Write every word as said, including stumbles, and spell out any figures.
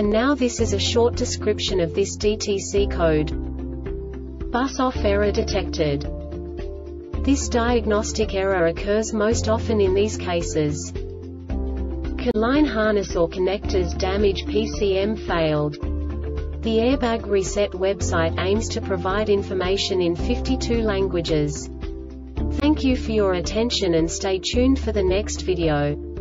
And now this is a short description of this D T C code. Bus off error detected. This diagnostic error occurs most often in these cases. Line harness or connectors damage, P C M failed. The Airbag Reset website aims to provide information in fifty-two languages. Thank you for your attention and stay tuned for the next video.